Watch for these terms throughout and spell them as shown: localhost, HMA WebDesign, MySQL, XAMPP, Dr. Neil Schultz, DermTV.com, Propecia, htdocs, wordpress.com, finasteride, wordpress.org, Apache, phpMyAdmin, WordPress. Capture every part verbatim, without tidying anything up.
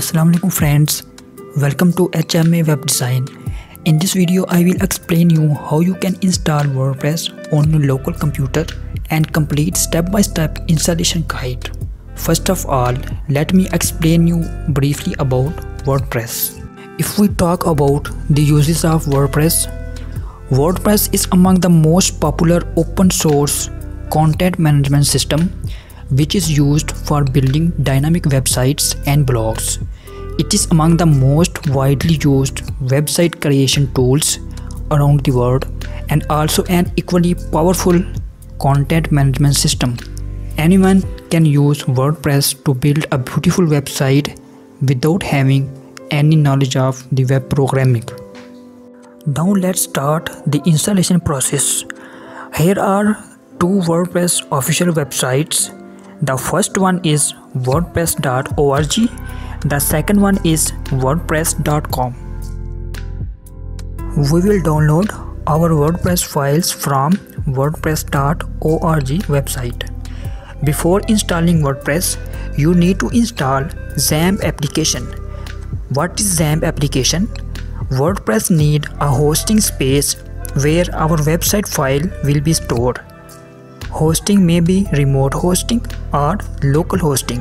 Assalamualaikum friends, welcome to H M A WebDesign. In this video I will explain you how you can install WordPress on your local computer and complete step-by-step installation guide. First of all, let me explain you briefly about WordPress. If we talk about the uses of WordPress, WordPress is among the most popular open source content management system which is used for building dynamic websites and blogs. It is among the most widely used website creation tools around the world and also an equally powerful content management system. Anyone can use WordPress to build a beautiful website without having any knowledge of the web programming. Now let's start the installation process. Here are two WordPress official websites. The first one is wordpress dot org, the second one is wordpress dot com. We will download our WordPress files from wordpress dot org website. Before installing WordPress, you need to install XAMPP application. What is XAMPP application? WordPress needs a hosting space where our website file will be stored. Hosting may be remote hosting or local hosting.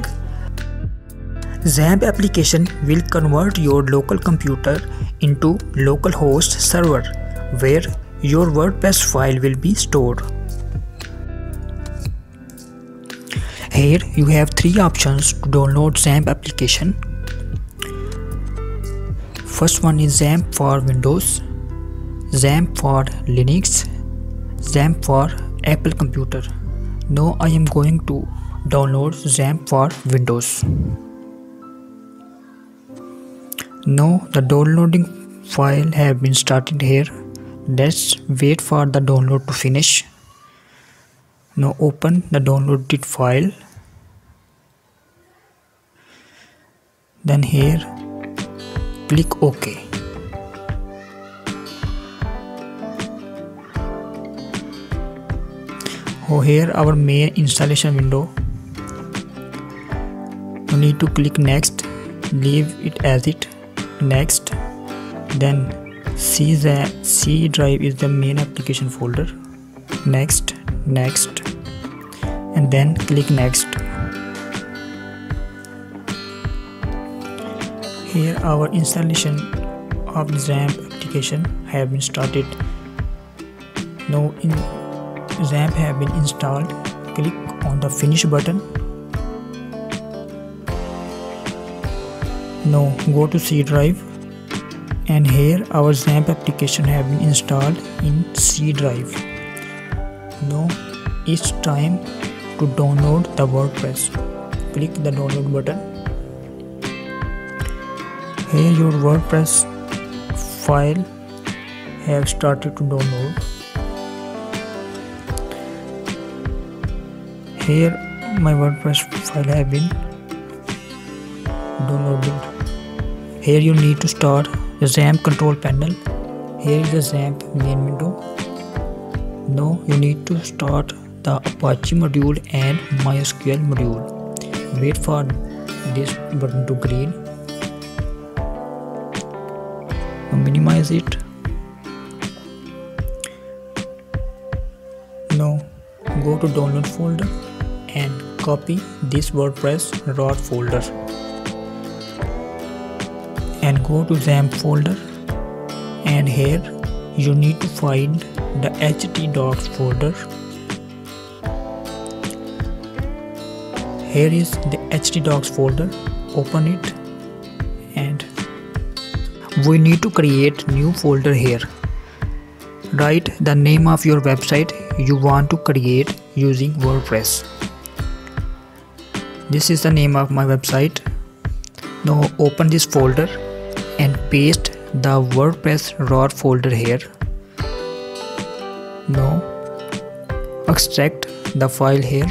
XAMPP application will convert your local computer into localhost server where your WordPress file will be stored. Here you have three options to download XAMPP application. First one is XAMPP for Windows, XAMPP for Linux, XAMPP for Apple computer. Now I am going to download XAMPP for Windows. Now the downloading file have been started here. Let's wait for the download to finish. Now open the downloaded file. Then here click OK. Oh, here our main installation window. You need to click next, leave it as it, next. Then C, the C drive is the main application folder, next, next, and then click next. Here our installation of the XAMPP application have been started. Now in XAMPP have been installed, click on the finish button. Now go to C drive, and here our XAMPP application have been installed in C drive. Now it's time to download the WordPress. Click the download button. Here your WordPress file have started to download. Here my WordPress file have been downloaded. Here you need to start the XAMPP control panel. Here is the XAMPP main window. Now you need to start the Apache module and MySQL module. Wait for this button to green. Minimize it. Now go to download folder and copy this WordPress raw folder and go to XAMPP folder, and here you need to find the htdocs folder. Here is the htdocs folder, open it, and we need to create new folder. Here write the name of your website you want to create using WordPress. This is the name of my website. Now open this folder and paste the WordPress raw folder here. Now extract the file here.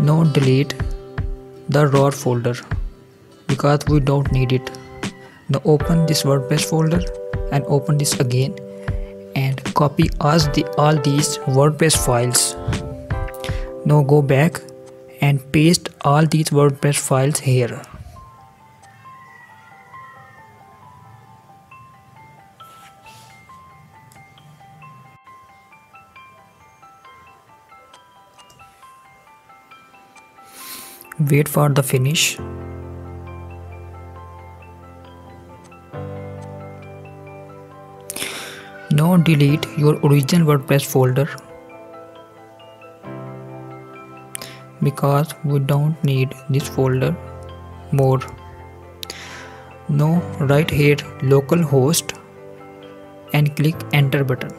Now delete the raw folder because we don't need it. Now open this WordPress folder and open this again and copy us the all these WordPress files. Now go back and paste all these WordPress files here. Wait for the finish. Now delete your original WordPress folder because we don't need this folder more. Now right here localhost and click enter button.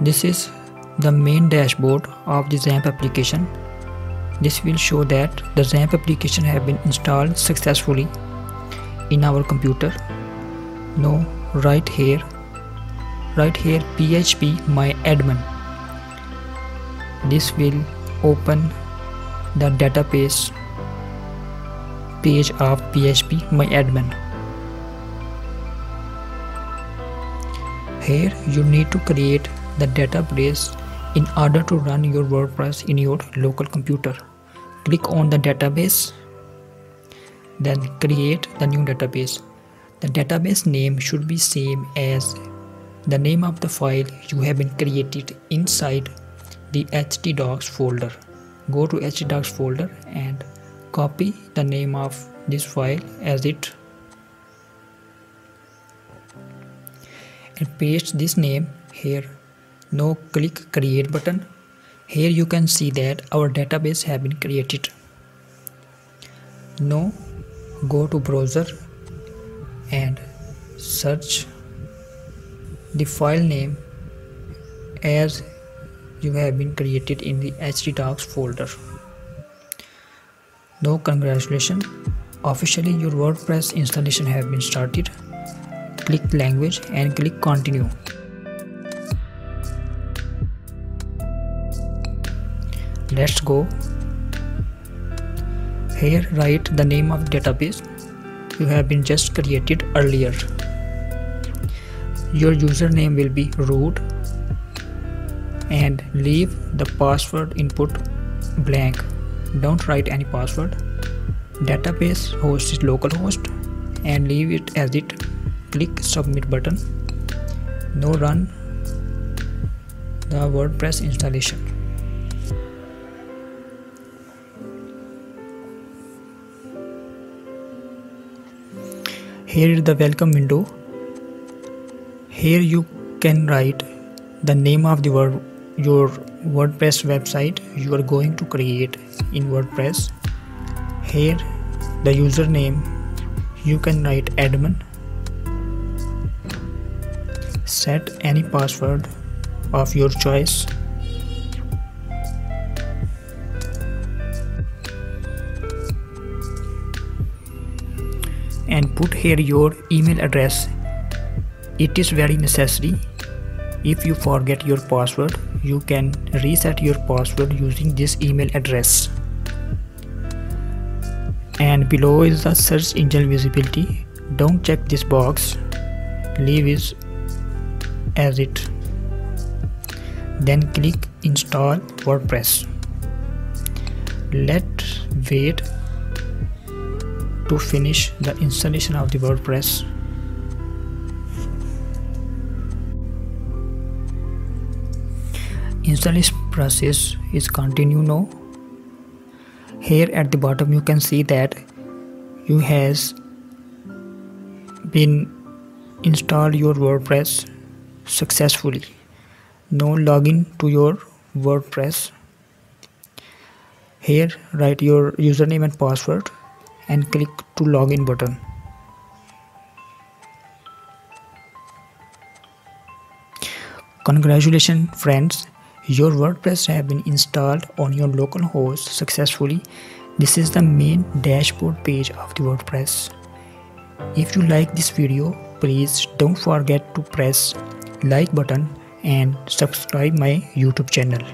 This is the main dashboard of the XAMPP application. This will show that the XAMPP application have been installed successfully in our computer. Now right here right here phpMyAdmin. This will open the database page of phpMyAdmin. Here you need to create the database in order to run your WordPress in your local computer. Click on the database, then create the new database. The database name should be same as the name of the file you have been created inside the htdocs folder. Go to htdocs folder and copy the name of this file as it and paste this name here. Now click create button. Here you can see that our database have been created. Now go to browser and search the file name as you have been created in the htdocs folder. Now congratulations, officially your WordPress installation have been started. Click language and click continue. Let's go. Here write the name of the database you have been just created earlier. Your username will be root and leave the password input blank. Don't write any password. Database host is localhost and leave it as it. Click submit button. Now run the WordPress installation. Here is the welcome window. Here you can write the name of the word, your WordPress website you are going to create in WordPress. Here the username you can write admin. Set any password of your choice. And put here your email address. It is very necessary. If you forget your password, you can reset your password using this email address. And below is the search engine visibility. Don't check this box. Leave it as it. Then click install WordPress. Let's wait to finish the installation of the WordPress. Installation process is continue now. Here at the bottom you can see that you has been installed your WordPress successfully. Now login to your WordPress. Here write your username and password and click to login button. Congratulations friends, your WordPress have been installed on your local host successfully. This is the main dashboard page of the WordPress. If you like this video, please don't forget to press like button and subscribe my YouTube channel.